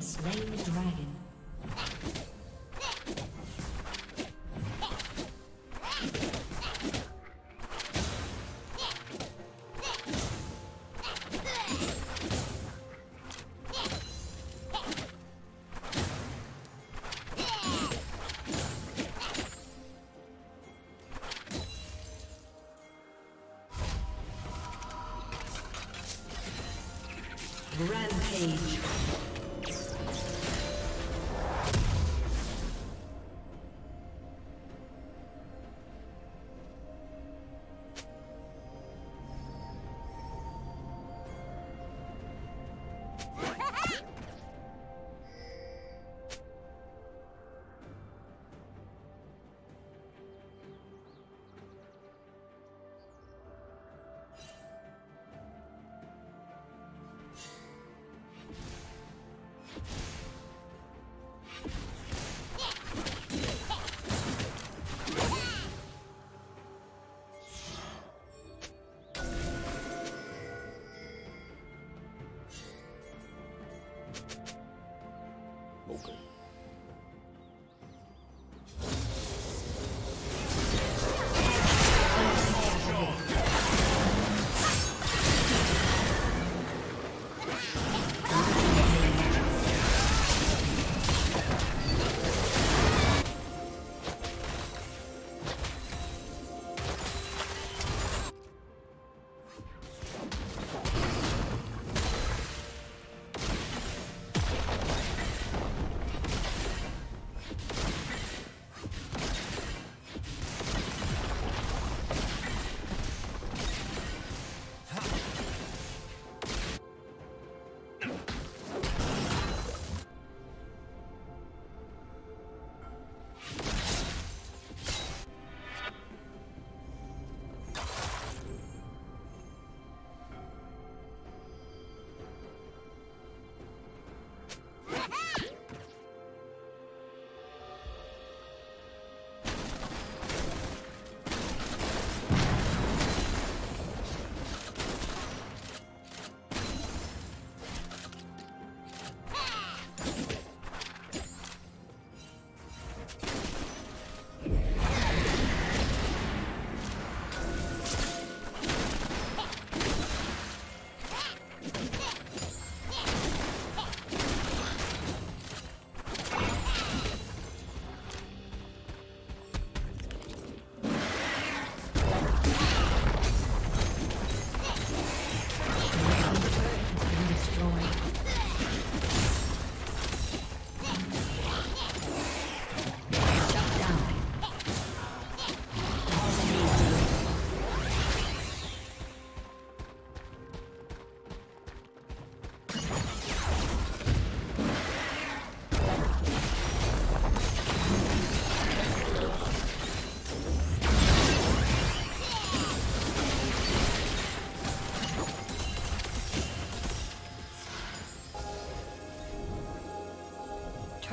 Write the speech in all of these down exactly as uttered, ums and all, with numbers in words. Slain the dragon. Rampage.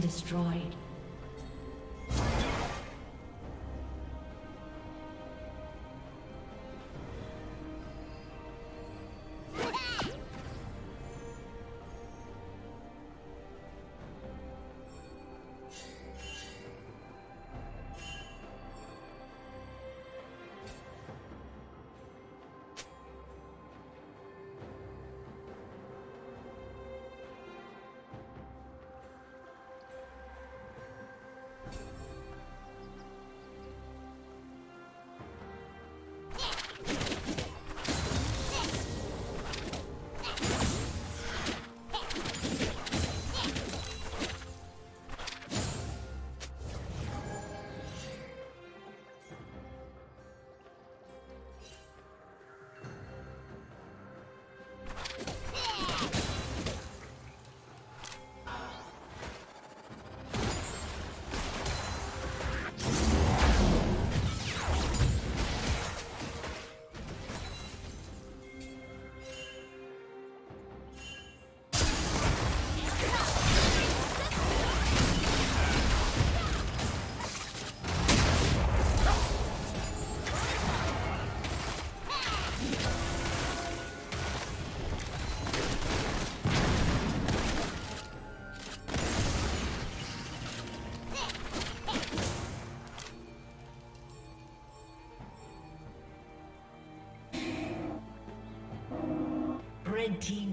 Destroyed.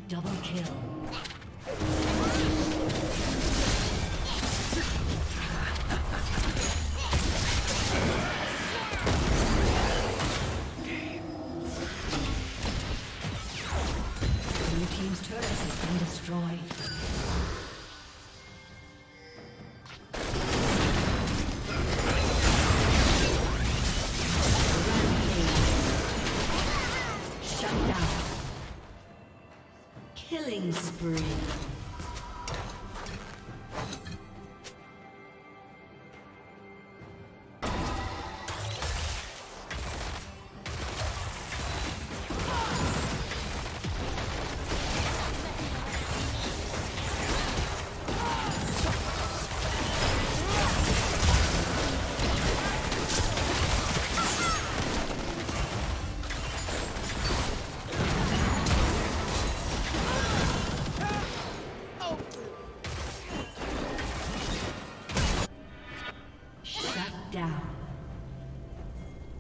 Double kill. Killing spree.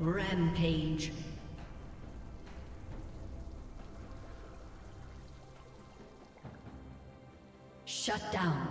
Rampage. Shut down.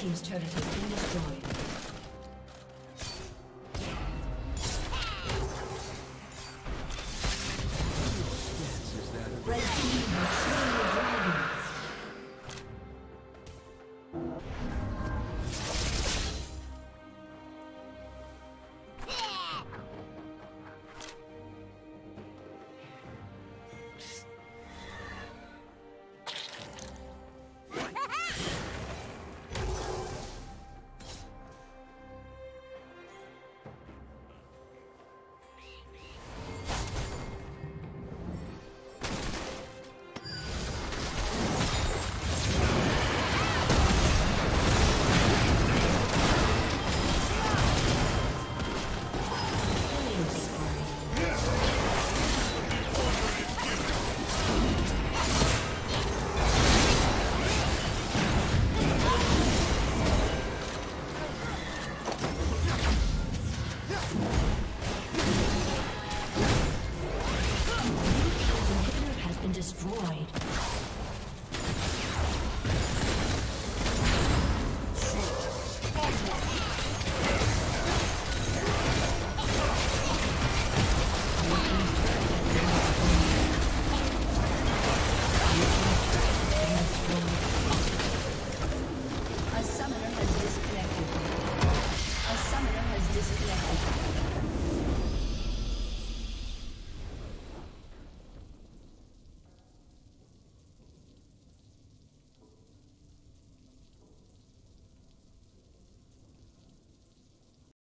Team's turret has been destroyed.